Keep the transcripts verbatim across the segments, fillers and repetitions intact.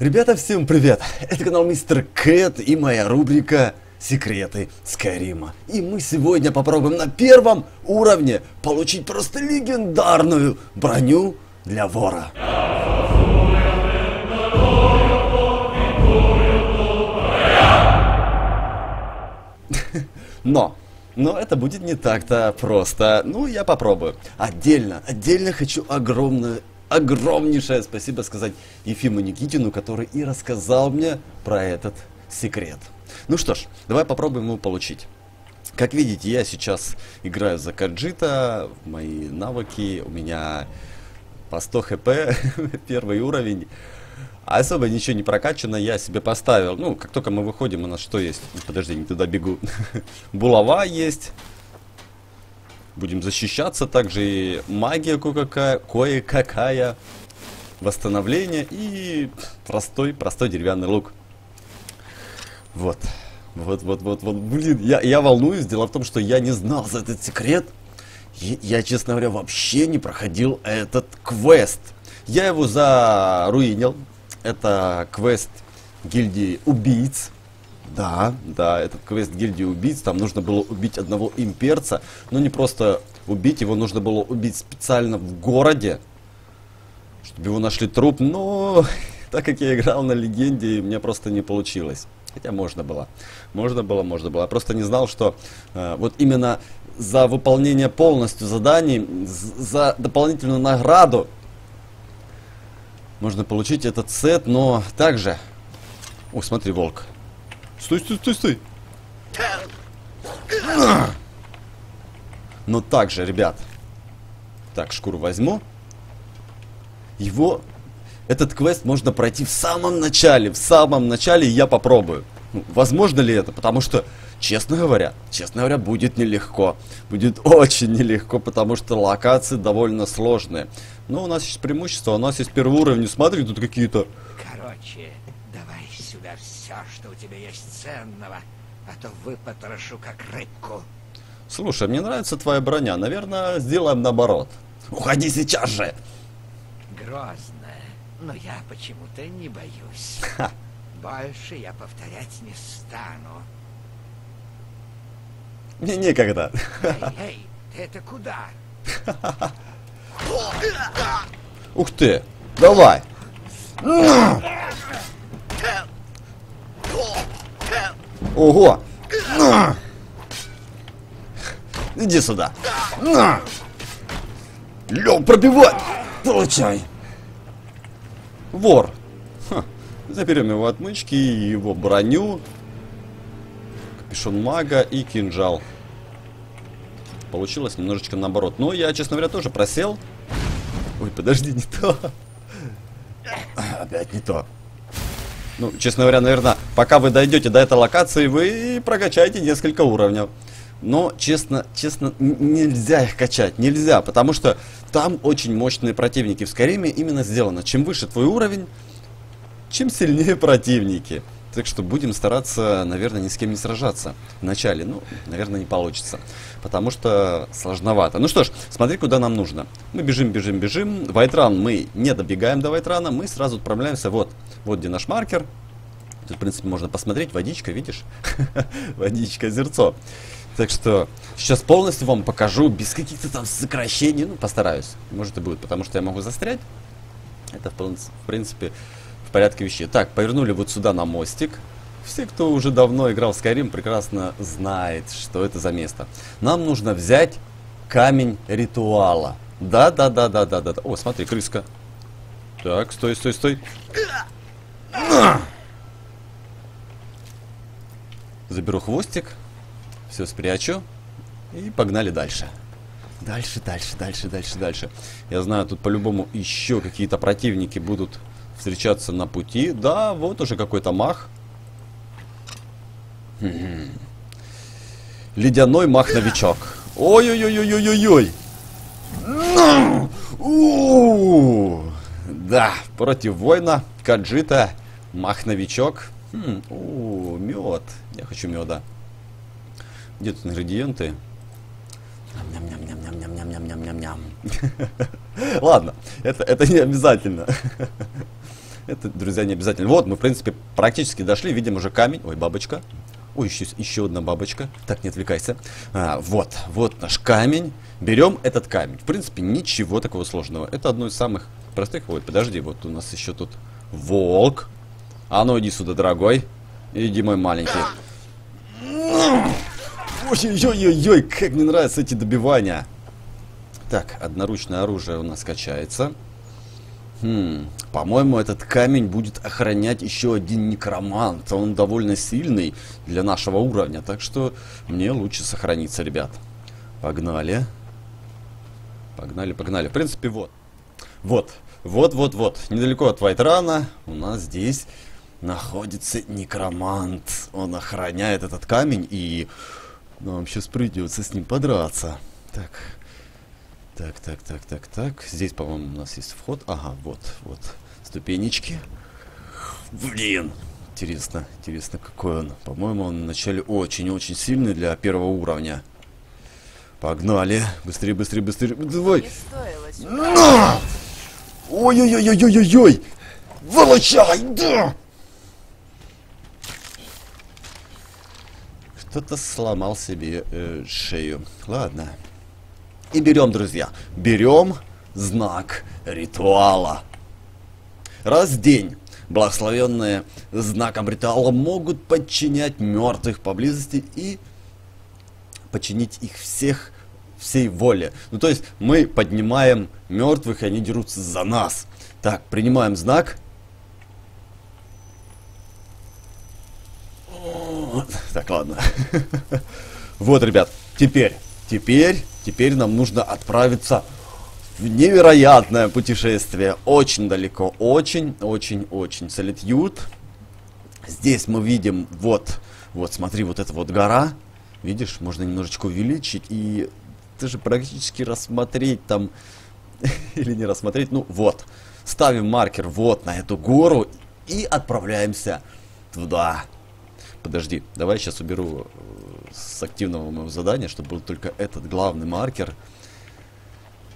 Ребята, всем привет! Это канал Мистер Кэт и моя рубрика «Секреты Скайрима». И мы сегодня попробуем на первом уровне получить просто легендарную броню для вора. Но! Но это будет не так-то просто. Ну, я попробую. Отдельно, отдельно хочу огромное... огромнейшее спасибо сказать Ефиму Никитину, который и рассказал мне про этот секрет. Ну что ж, давай попробуем его получить. Как видите, я сейчас играю за Каджита, мои навыки, у меня по сто хп, первый уровень. Особо ничего не прокачано, я себе поставил. Ну, как только мы выходим, у нас что есть? Подожди, не туда бегу. Булава есть. Будем защищаться, также и магия кое-какая, восстановление и простой-простой деревянный лук. Вот, вот, вот, вот, вот, блин, я, я волнуюсь, дело в том, что я не знал за этот секрет, я, я, честно говоря, вообще не проходил этот квест. Я его заруинил, это квест гильдии убийц. Да, да, этот квест гильдии убийц, там нужно было убить одного имперца, но не просто убить, его нужно было убить специально в городе, чтобы его нашли труп, но так как я играл на легенде, мне просто не получилось. Хотя можно было, можно было, можно было, я просто не знал, что э, вот именно за выполнение полностью заданий, за дополнительную награду можно получить этот сет, но также... О, смотри, волк. Стой, стой, стой, стой. Но также, ребят. Так, шкуру возьму. Его... Этот квест можно пройти в самом начале. В самом начале я попробую. Ну, возможно ли это? Потому что, честно говоря, честно говоря, будет нелегко. Будет очень нелегко, потому что локации довольно сложные. Но у нас есть преимущество. У нас есть первый уровень. Смотри, тут какие-то... Короче... Все, что у тебя есть ценного, а то выпотрошу как рыбку. Слушай, мне нравится твоя броня. Наверное, сделаем наоборот. Уходи сейчас же! Грозно, но я почему-то не боюсь. Ха. Больше я повторять не стану. Мне некогда. Эй, эй, ты это куда? Ух ты! Давай! Ого! На! Иди сюда! На! Лёг пробивать! Получай! Вор! Ха. Заберем его отмычки, его броню, капюшон мага и кинжал. Получилось немножечко наоборот. Но я, честно говоря, тоже просел. Ой, подожди, не то. Опять не то. Ну, честно говоря, наверное, пока вы дойдете до этой локации, вы прокачаете несколько уровней. Но, честно, честно, нельзя их качать, нельзя, потому что там очень мощные противники. В Скайриме именно сделано. Чем выше твой уровень, чем сильнее противники. Так что будем стараться, наверное, ни с кем не сражаться вначале. Ну, наверное, не получится, потому что сложновато. Ну что ж, смотри, куда нам нужно. Мы бежим, бежим, бежим. Вайтран мы не добегаем до Вайтрана, мы сразу отправляемся вот. Вот где наш маркер. Тут, в принципе, можно посмотреть. Водичка, видишь? Водичка, озерцо. Так что сейчас полностью вам покажу, без каких-то там сокращений. Ну, постараюсь. Может и будет, потому что я могу застрять. Это, в принципе... порядке вещей. Так, повернули вот сюда на мостик. Все, кто уже давно играл в Скайрим, прекрасно знает, что это за место. Нам нужно взять камень ритуала. Да-да-да-да-да-да. О, смотри, крыска. Так, стой, стой, стой. Заберу хвостик. Все спрячу. И погнали дальше. Дальше, дальше, дальше, дальше, дальше. Я знаю, тут по-любому еще какие-то противники будут встречаться на пути. Да, вот уже какой-то мах. Хм. Ледяной мах-новичок. Ой-ой-ой-ой-ой-ой-ой. Да, против воина, Каджита, мах-новичок. Хм. У, мед. Я хочу меда. Где тут ингредиенты? Ладно, это, это не обязательно. Это, друзья, не обязательно. Вот, мы, в принципе, практически дошли. Видим уже камень. Ой, бабочка. Ой, еще, еще одна бабочка. Так, не отвлекайся. А, вот, вот наш камень. Берем этот камень. В принципе, ничего такого сложного. Это одно из самых простых. Ой, подожди, вот у нас еще тут волк. А ну, иди сюда, дорогой. Иди, мой маленький. Ой-ой-ой-ой, как мне нравятся эти добивания. Так, одноручное оружие у нас качается. Хм, по-моему, этот камень будет охранять еще один некромант. Он довольно сильный для нашего уровня, так что мне лучше сохраниться, ребят. Погнали. Погнали, погнали. В принципе, вот. Вот, вот, вот, вот. Недалеко от Вайтрана у нас здесь находится некромант. Он охраняет этот камень, и нам сейчас придется с ним подраться. Так... Так, так, так, так, так. Здесь, по-моему, у нас есть вход. Ага, вот, вот. Ступенечки. Блин. Интересно, интересно, какой он. По-моему, он вначале очень-очень сильный для первого уровня. Погнали. Быстрее, быстрее, быстрее. Давай. Ой-ой-ой-ой-ой-ой-ой. Вылучай, да. Кто-то сломал себе э, шею. Ладно. И берем, друзья, берем знак ритуала. Раз в день благословенные знаком ритуала могут подчинять мертвых поблизости и подчинить их всех всей воле. Ну, то есть мы поднимаем мертвых, и они дерутся за нас. Так, принимаем знак. Вот. Так, ладно. Вот, ребят, теперь, теперь... Теперь нам нужно отправиться в невероятное путешествие. Очень далеко. Очень, очень, очень. Солитьюд. Здесь мы видим, вот, вот, смотри, вот эта вот гора. Видишь, можно немножечко увеличить и даже практически рассмотреть там. Или не рассмотреть. Ну, вот. Ставим маркер вот на эту гору и отправляемся туда. Подожди, давай сейчас уберу... с активного моего задания, чтобы был только этот главный маркер.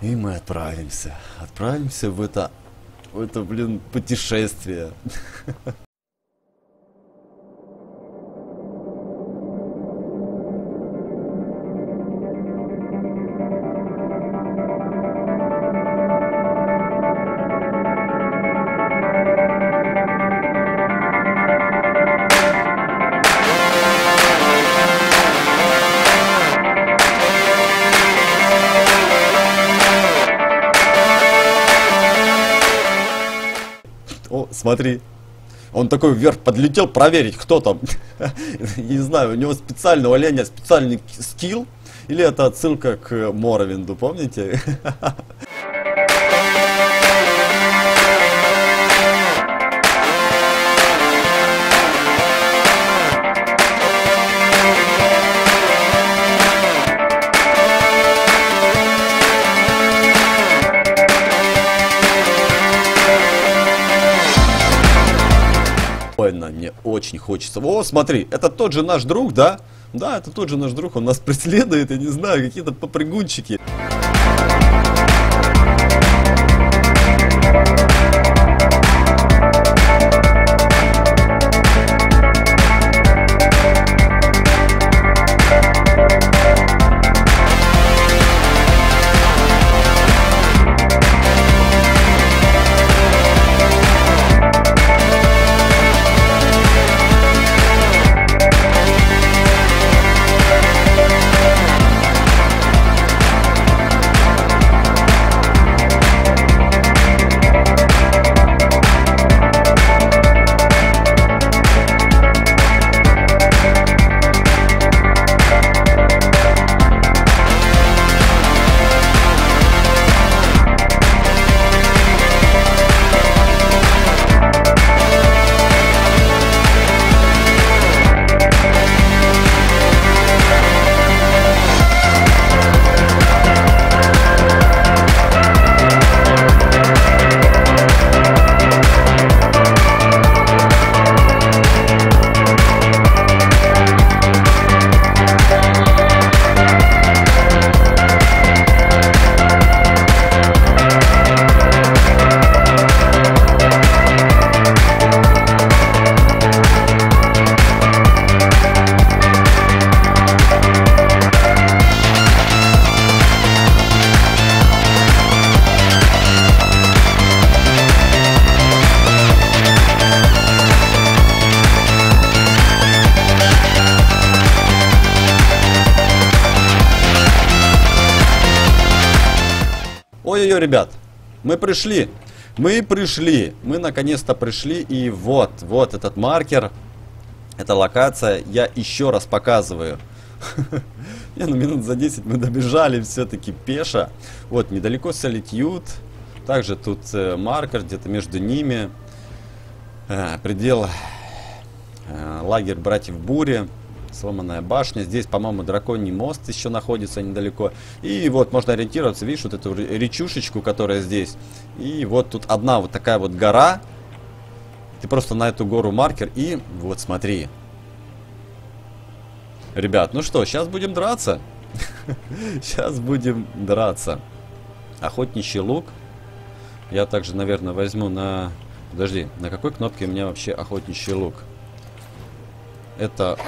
И мы отправимся. Отправимся в это... В это, блин, путешествие. Смотри, он такой вверх подлетел проверить, кто там. Не знаю, у него специального оленя специальный скилл, или это отсылка к Моровинду, помните? Мне очень хочется. О, смотри, это тот же наш друг, да? Да, это тот же наш друг, он нас преследует, я не знаю, какие-то попрыгунчики. Ой-ой-ой, ребят, мы пришли. Мы пришли. Мы наконец-то пришли. И вот, вот этот маркер. Эта локация. Я еще раз показываю. Не, ну минут за десять мы добежали все-таки пеша. Вот, недалеко Солитьюд. Также тут э, маркер, где-то между ними. Э, предел э, лагерь братьев Бури. Сломанная башня. Здесь, по-моему, драконий мост еще находится недалеко. И вот можно ориентироваться. Видишь, вот эту речушечку, которая здесь. И вот тут одна вот такая вот гора. Ты просто на эту гору маркер. И вот смотри. Ребят, ну что, сейчас будем драться. Сейчас будем драться. Охотничий лук. Я также, наверное, возьму на... Подожди, на какой кнопке у меня вообще охотничий лук? Это...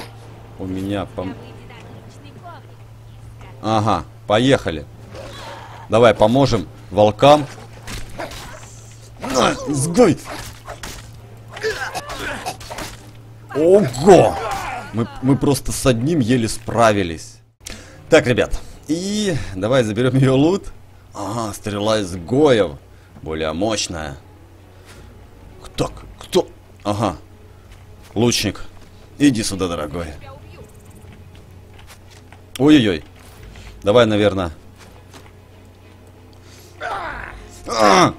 У меня... Пом... Ага, поехали. Давай поможем волкам. На, сгой! Ого! Мы, мы просто с одним еле справились. Так, ребят. И давай заберем ее лут. Ага, стрела изгоев. Более мощная. Кто? Кто? Ага. Лучник. Иди сюда, дорогой. Ой-ой-ой. Давай, наверное. А!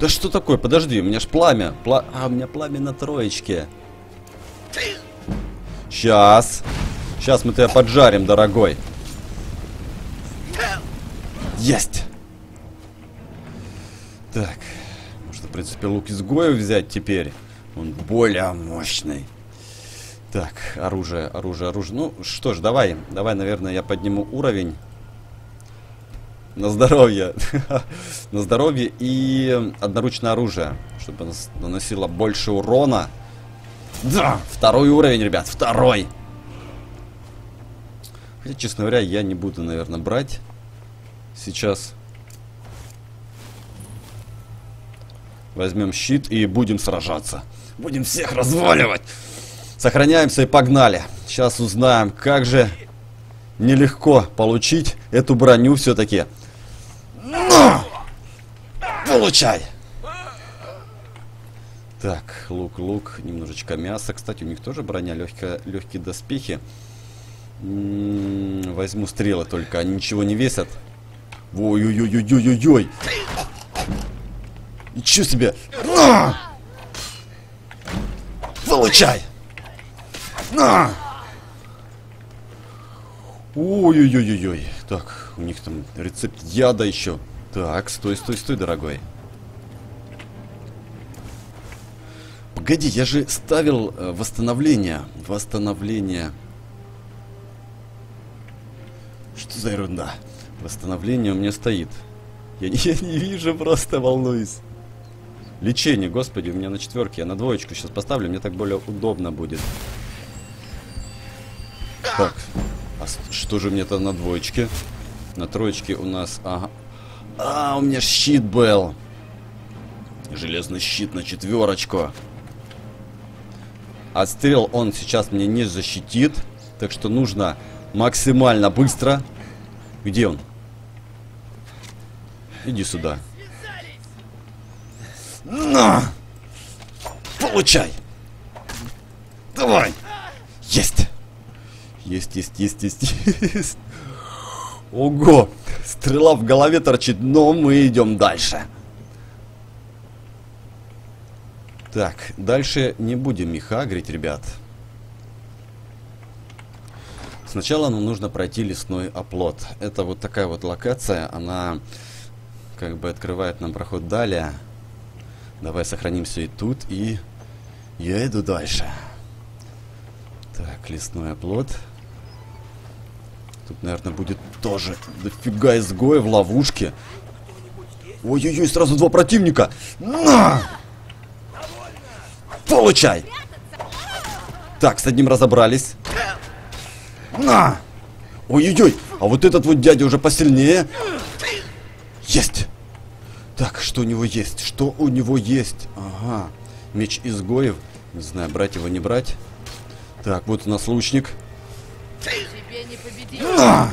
Да что такое? Подожди, у меня ж пламя. Пла... А, у меня пламя на троечке. Сейчас. Сейчас мы тебя поджарим, дорогой. Есть. Так. Можно, в принципе, лук изгоев взять теперь. Он более мощный. Так, оружие, оружие, оружие. Ну, что ж, давай. Давай, наверное, я подниму уровень. На здоровье. На здоровье и одноручное оружие. Чтобы наносило больше урона. Да, второй уровень, ребят, второй. Хотя, честно говоря, я не буду, наверное, брать сейчас. Возьмем щит и будем сражаться. Будем всех разваливать. Сохраняемся и погнали. Сейчас узнаем, как же нелегко получить эту броню все-таки. Получай! Так, лук, лук, немножечко мяса. Кстати, у них тоже броня, легкая, легкие доспехи. М-м-м, возьму стрелы только, они ничего не весят. Ой-ой-ой-ой-ой-ой-ой! Ничего себе! На! Получай! На! Ой-ой-ой-ой-ой. Так, у них там рецепт яда еще. Так, стой, стой, стой, дорогой. Погоди, я же ставил восстановление. Восстановление. Что за ерунда? Восстановление у меня стоит. Я не, я не вижу, просто волнуюсь. Лечение, господи, у меня на четверке. Я на двоечку сейчас поставлю, мне так более удобно будет. Так, а что же мне-то на двоечке? На троечке у нас... Ага. А, у меня щит был. Железный щит на четверочку. Отстрел он сейчас мне не защитит. Так что нужно максимально быстро. Где он? Иди сюда. На! Получай! Давай! Есть! Есть, есть, есть, есть, есть. Ого! Стрела в голове торчит, но мы идем дальше. Так, дальше не будем их агрить, ребят. Сначала нам нужно пройти лесной оплот. Это вот такая вот локация, она как бы открывает нам проход далее. Давай сохранимся и тут, и я иду дальше. Так, лесной оплот. Тут, наверное, будет тоже дофига изгоя в ловушке. Ой-ой-ой, сразу два противника. На! Получай! Так, с одним разобрались. На! Ой-ой-ой! А вот этот вот дядя уже посильнее. Есть! Так, что у него есть? Что у него есть? Ага. Меч изгоев. Не знаю, брать его, не брать. Так, вот у нас лучник. Тебе не победить. На!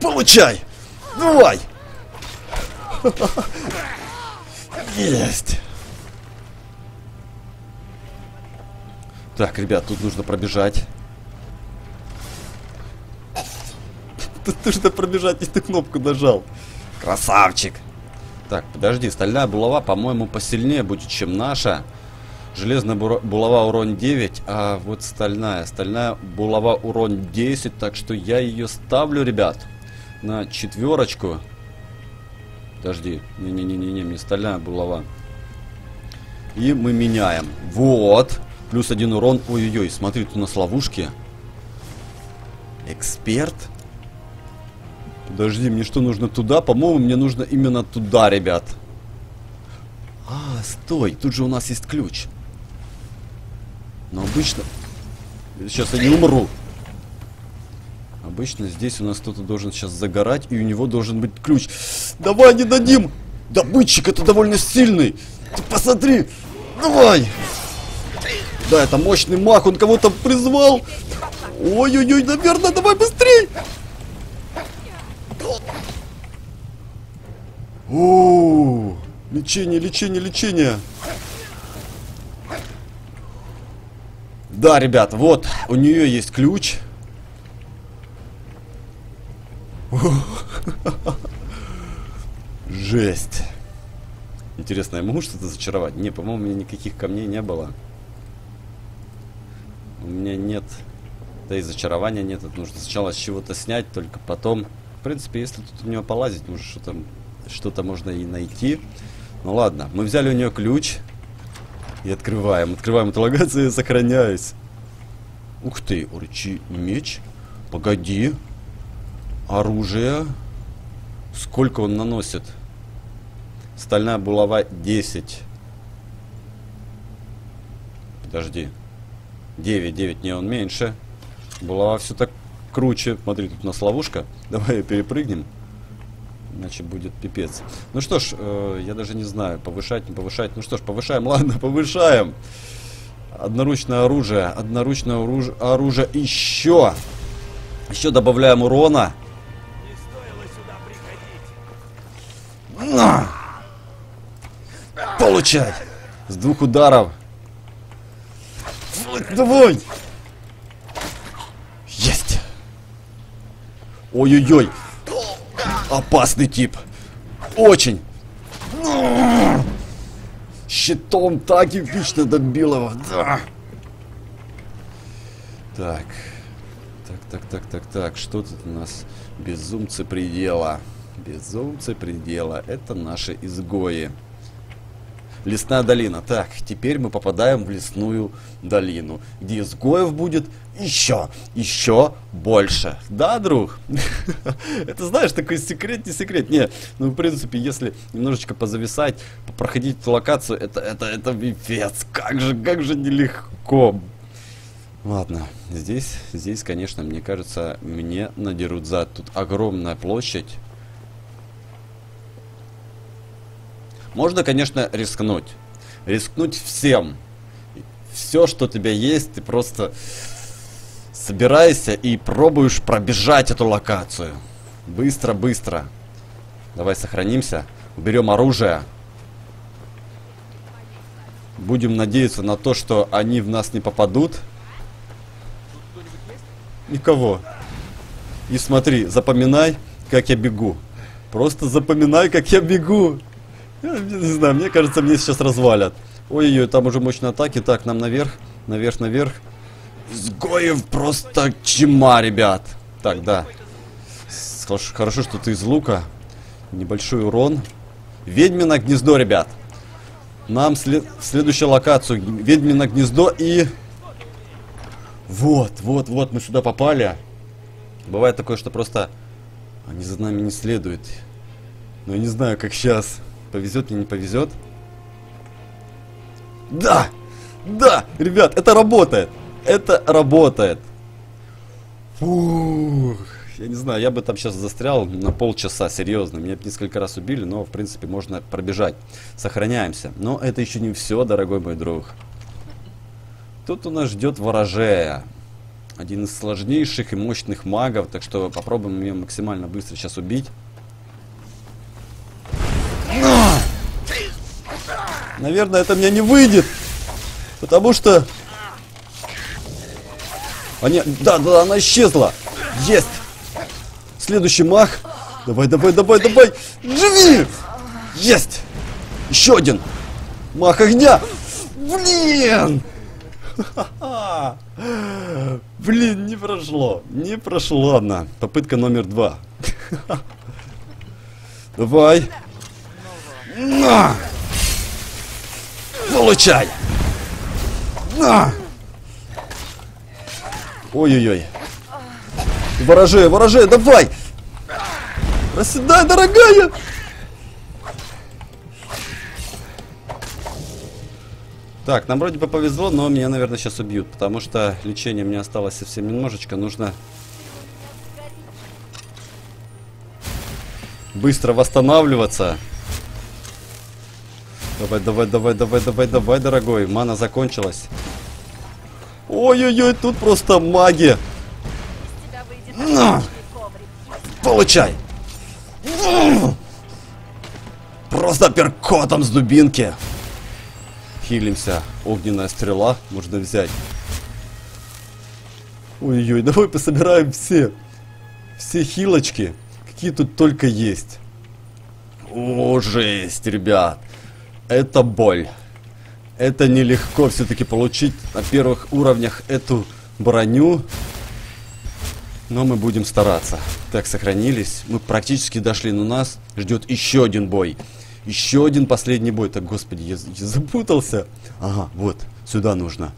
Получай! Давай! Есть! Так, ребят, тут нужно пробежать. Тут нужно пробежать, если ты кнопку нажал. Красавчик! Так, подожди, стальная булава, по-моему, посильнее будет, чем наша. Железная булава урон девять, а вот стальная. Стальная булава урон десять, так что я ее ставлю, ребят, на четверочку. Подожди, не-не-не-не, не стальная булава. И мы меняем. Вот, плюс один урон. Ой-ой-ой, смотри, тут у нас ловушки. Эксперт. Подожди, мне что нужно туда? По-моему, мне нужно именно туда, ребят. А, стой, тут же у нас есть ключ. Но обычно... Сейчас я не умру. Обычно здесь у нас кто-то должен сейчас загорать, и у него должен быть ключ. Давай, не дадим! Добытчик, это довольно сильный. Ты посмотри! Давай! Да, это мощный маг, он кого-то призвал. Ой-ой-ой, наверное, давай быстрей! О, лечение, лечение, лечение. Да, ребят, вот, у нее есть ключ. Жесть. Интересно, я могу что-то зачаровать? Не, по-моему, у меня никаких камней не было. У меня нет. Да и зачарования нет. Это нужно сначала с чего-то снять, только потом. В принципе, если тут у нее полазить, может что-то... Что-то можно и найти. Ну ладно, мы взяли у нее ключ. И открываем. Открываем эту локацию и сохраняюсь. Ух ты, урчи меч. Погоди. Оружие. Сколько он наносит? Стальная булава десять. Подожди. девять, девять, не, он меньше. Булава все так круче. Смотри, тут у нас ловушка. Давай ее перепрыгнем. Иначе будет пипец. Ну что ж, э, я даже не знаю, повышать, не повышать. Ну что ж, повышаем, ладно, повышаем. Одноручное оружие. Одноручное оруж... оружие. Еще. Еще добавляем урона. Не стоило сюда приходить. На! Получай! С двух ударов. Давай! Есть! Ой-ой-ой! Опасный тип. Очень. Щитом так и вечно добил его. Да. Так. Так, так, так, так, так. Что тут у нас? Безумцы предела. Безумцы предела. Это наши изгои. Лесная долина. Так, теперь мы попадаем в лесную долину, где изгоев будет... Еще, еще больше. Да, друг? Это, знаешь, такой секрет, не секрет. Не, ну, в принципе, если немножечко позависать, проходить эту локацию, это, это, это пипец. Как же, как же нелегко. Ладно, здесь, здесь, конечно, мне кажется, мне надерут зад. Тут огромная площадь. Можно, конечно, рискнуть. Рискнуть всем. Все, что у тебя есть, ты просто... Собираешься и пробуешь пробежать эту локацию. Быстро, быстро. Давай сохранимся. Уберем оружие. Будем надеяться на то, что они в нас не попадут. Никого. И смотри, запоминай, как я бегу. Просто запоминай, как я бегу. Я не знаю, мне кажется, мне сейчас развалят. Ой-ой-ой, там уже мощные атаки. Так, нам наверх, наверх, наверх. Изгоев просто чима, ребят. Так, да. Хорошо, что ты из лука. Небольшой урон. Ведьмино гнездо, ребят. Нам след... следующую локацию. Ведьмино гнездо и... Вот, вот, вот, мы сюда попали. Бывает такое, что просто... Они за нами не следуют. Но я не знаю, как сейчас. Повезет мне, не повезет. Да! Да! Ребят, это работает! Это работает. Фух. Я не знаю, я бы там сейчас застрял на полчаса, серьезно. Меня несколько раз убили, но, в принципе, можно пробежать. Сохраняемся. Но это еще не все, дорогой мой друг. Тут у нас ждет ворожея. Один из сложнейших и мощных магов. Так что попробуем ее максимально быстро сейчас убить. Наверное, это мне не выйдет. Потому что... А нет, да, да, она исчезла. Есть. Следующий мах. Давай, давай, давай, давай. Живи. Есть. Еще один. Мах огня. Блин. Ха-ха-ха. Блин, не прошло. Не прошло, ладно. Попытка номер два. Давай. На. Получай. На. Ой-ой-ой. Ворожея, ворожея, давай. Проседай, дорогая. Так, нам вроде бы повезло, но меня, наверное, сейчас убьют. Потому что лечение мне осталось совсем немножечко. Нужно быстро восстанавливаться. Давай, давай, давай, давай, давай, давай, дорогой. Мана закончилась. Ой-ой-ой, тут просто магия. На! Получай! Просто перкотом с дубинки. Хилимся. Огненная стрела. Можно взять. Ой-ой-ой, давай пособираем все. Все хилочки, какие тут только есть. О, жесть, ребят. Это боль. Это нелегко все-таки получить на первых уровнях эту броню. Но мы будем стараться. Так, сохранились. Мы практически дошли, но нас ждет еще один бой. Еще один последний бой. Так, господи, я, я запутался. Ага, вот, сюда нужно.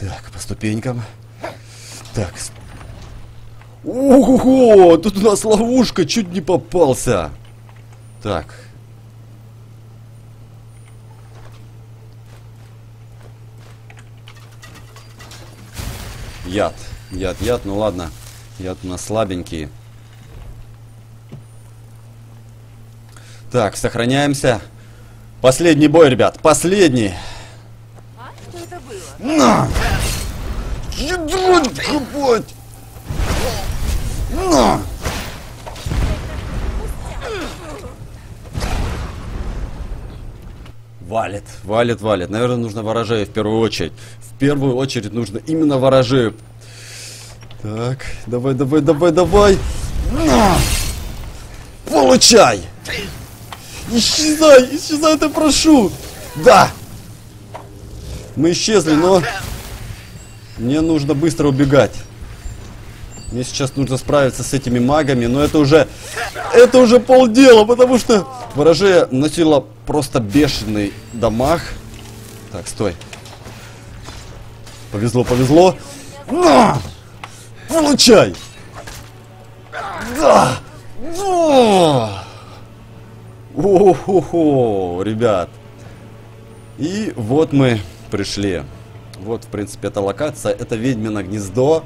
Так, по ступенькам. Так. Ого, тут у нас ловушка, чуть не попался. Так. Яд, яд, яд, ну ладно. Яд у нас слабенький. Так, сохраняемся. Последний бой, ребят, последний. А, что это было? На! Ядро копать! На! Валит, валит, валит. Наверное, нужно ворожею в первую очередь. В первую очередь нужно именно ворожею. Так, давай, давай, давай, давай. На! Получай! Исчезай, исчезай, я прошу! Да! Мы исчезли, но... Мне нужно быстро убегать. Мне сейчас нужно справиться с этими магами, но это уже... Это уже полдела, потому что... Ворожея носила просто бешеный дамаг. Так, стой. Повезло, повезло. На! Получай! Да! Да! О-хо-хо, ребят. И вот мы пришли. Вот, в принципе, эта локация. Это ведьмино гнездо.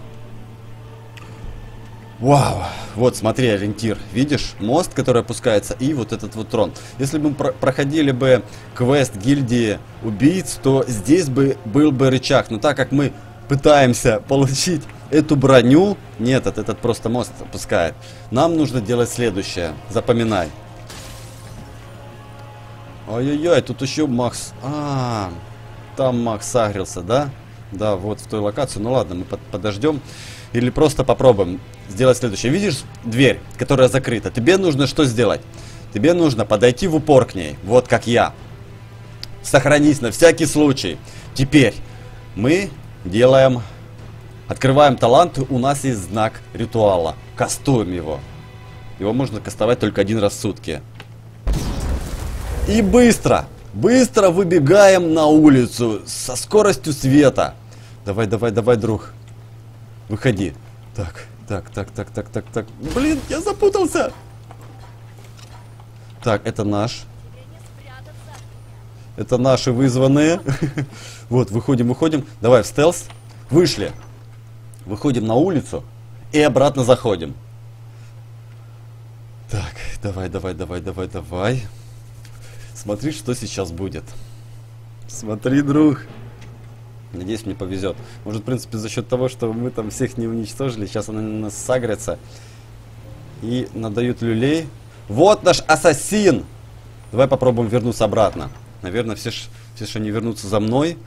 Вау. Вот, смотри, ориентир. Видишь? Мост, который опускается, и вот этот вот трон. Если бы мы про- проходили бы квест гильдии убийц, то здесь бы был бы рычаг. Но так как мы пытаемся получить эту броню... Нет, этот, этот просто мост опускает. Нам нужно делать следующее. Запоминай. Ой-ой-ой, тут еще Макс... А, там Макс сагрился, да? Да, вот в той локации. Ну ладно, мы под, подождем. Или просто попробуем сделать следующее. Видишь дверь, которая закрыта? Тебе нужно что сделать? Тебе нужно подойти в упор к ней. Вот как я. Сохранись на всякий случай. Теперь мы делаем... Открываем таланты. У нас есть знак ритуала. Кастуем его. Его можно кастовать только один раз в сутки. И быстро, быстро выбегаем на улицу со скоростью света. Давай, давай, давай, друг. Выходи. Так, так, так, так, так, так, так. Блин, я запутался. Так, это наш. Это наши вызванные. Вот, выходим, выходим. Давай в стелс. Вышли. Выходим на улицу и обратно заходим. Так, давай, давай, давай, давай, давай. Смотри, что сейчас будет. Смотри, друг. Надеюсь, мне повезет. Может, в принципе, за счет того, что мы там всех не уничтожили. Сейчас она на нас сагрится. И надают люлей. Вот наш ассасин. Давай попробуем вернуться обратно. Наверное, все, все, что они вернутся за мной.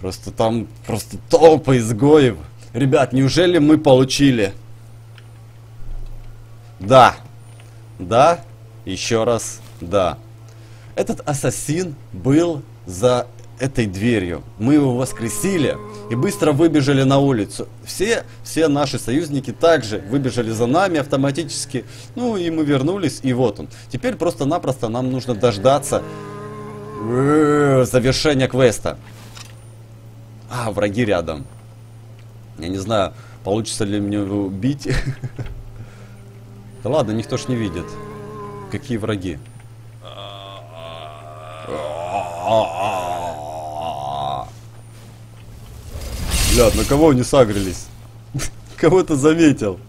Просто там просто толпа изгоев. Ребят, неужели мы получили? Да. Да. Еще раз. Да. Этот ассасин был за этой дверью. Мы его воскресили и быстро выбежали на улицу. Все, все наши союзники также выбежали за нами автоматически. Ну и мы вернулись, и вот он. Теперь просто-напросто нам нужно дождаться завершения квеста. А, враги рядом. Я не знаю, получится ли мне его убить. Да ладно, никто ж не видит. Какие враги? Блядь, на кого они сагрились? Кого-то заметил.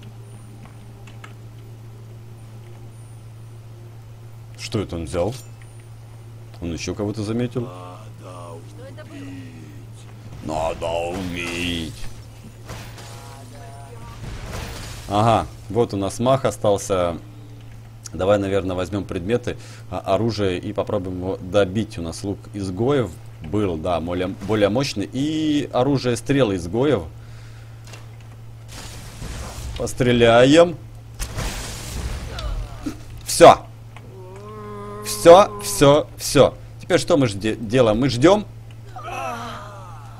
Что это он взял? Он еще кого-то заметил? Надо убить. Надо убить. Ага, вот у нас мах остался. Давай, наверное, возьмем предметы, оружие и попробуем его добить. У нас лук изгоев был, да, более, более мощный. И оружие стрелы изгоев. Постреляем. Все. Все, все, все. Теперь что мы делаем? Мы ждем.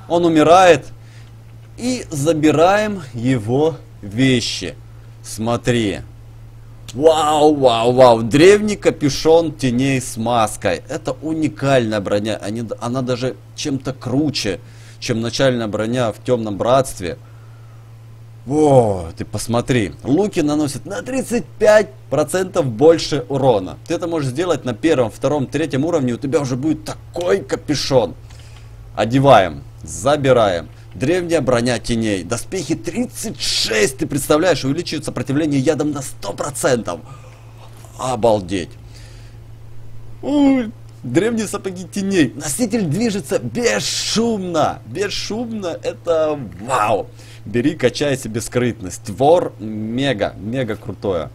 Он умирает. И забираем его вещи. Смотри. Вау, вау, вау, древний капюшон теней с маской. Это уникальная броня, Они, она даже чем-то круче, чем начальная броня в темном братстве. О, ты посмотри, луки наносят на тридцать пять процентов больше урона. Ты это можешь сделать на первом, втором, третьем уровне, у тебя уже будет такой капюшон. Одеваем, забираем. Древняя броня теней. Доспехи тридцать шесть, ты представляешь, увеличивают сопротивление ядом на сто процентов. Обалдеть. Ой, древние сапоги теней. Носитель движется бесшумно. Бесшумно, это вау. Бери, качай себе скрытность. Вор мега, мега крутое.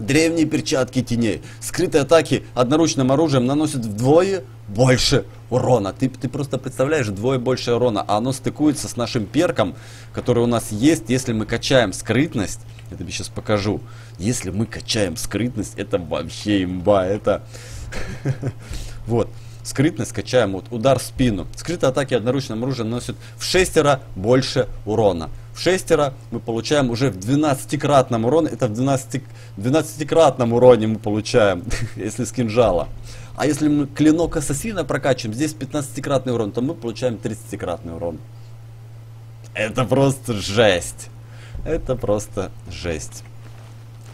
Древние перчатки теней. Скрытые атаки одноручным оружием наносят вдвое больше урона. Ты, ты просто представляешь, вдвое больше урона. А оно стыкуется с нашим перком, который у нас есть, если мы качаем скрытность. Я тебе сейчас покажу. Если мы качаем скрытность, это вообще имба. Это... Вот. Скрытность качаем. Вот удар в спину. Скрытые атаки одноручным оружием наносят в шестеро больше урона. В шестеро мы получаем уже в двенадцатикратном уроне. Это в двенадцатикратном уроне мы получаем, если с кинжала. А если мы клинок ассасина прокачиваем, здесь пятнадцатикратный урон, то мы получаем тридцатикратный урон. Это просто жесть. Это просто жесть.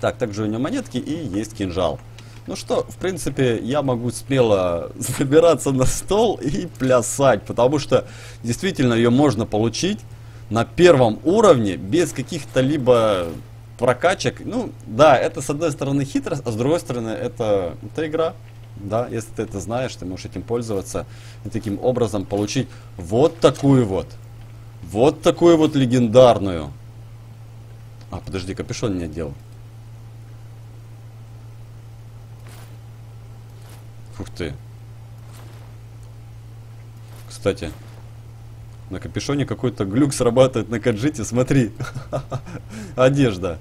Так, также у него монетки и есть кинжал. Ну что, в принципе, я могу смело забираться на стол и плясать, потому что действительно ее можно получить на первом уровне без каких-то либо прокачек. Ну, да, это с одной стороны хитрость, а с другой стороны это, это игра. Да, если ты это знаешь, ты можешь этим пользоваться и таким образом получить вот такую вот, вот такую вот легендарную. А, подожди, капюшон не одел. Ух ты. Кстати, на капюшоне какой-то глюк срабатывает на каджите, смотри. Одежда.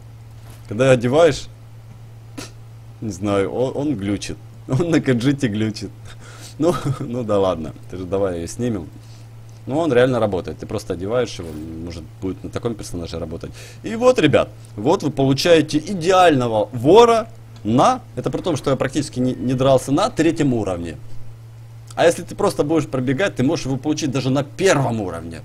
Когда одеваешь, не знаю, он, он глючит. Он на каджите глючит. Ну, ну да ладно, ты же давай ее снимем. Ну, он реально работает. Ты просто одеваешь его, может, будет на таком персонаже работать. И вот, ребят, вот вы получаете идеального вора на... Это при том, что я практически не, не дрался на третьем уровне. А если ты просто будешь пробегать, ты можешь его получить даже на первом уровне.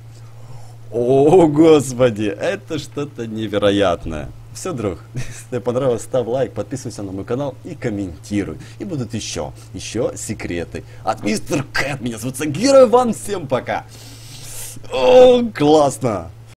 О, господи, это что-то невероятное. Все, друг, если тебе понравилось, ставь лайк, подписывайся на мой канал и комментируй. И будут еще, еще секреты. От Мистер Кэт, меня зовут Сагиров Иван, всем пока. О, классно.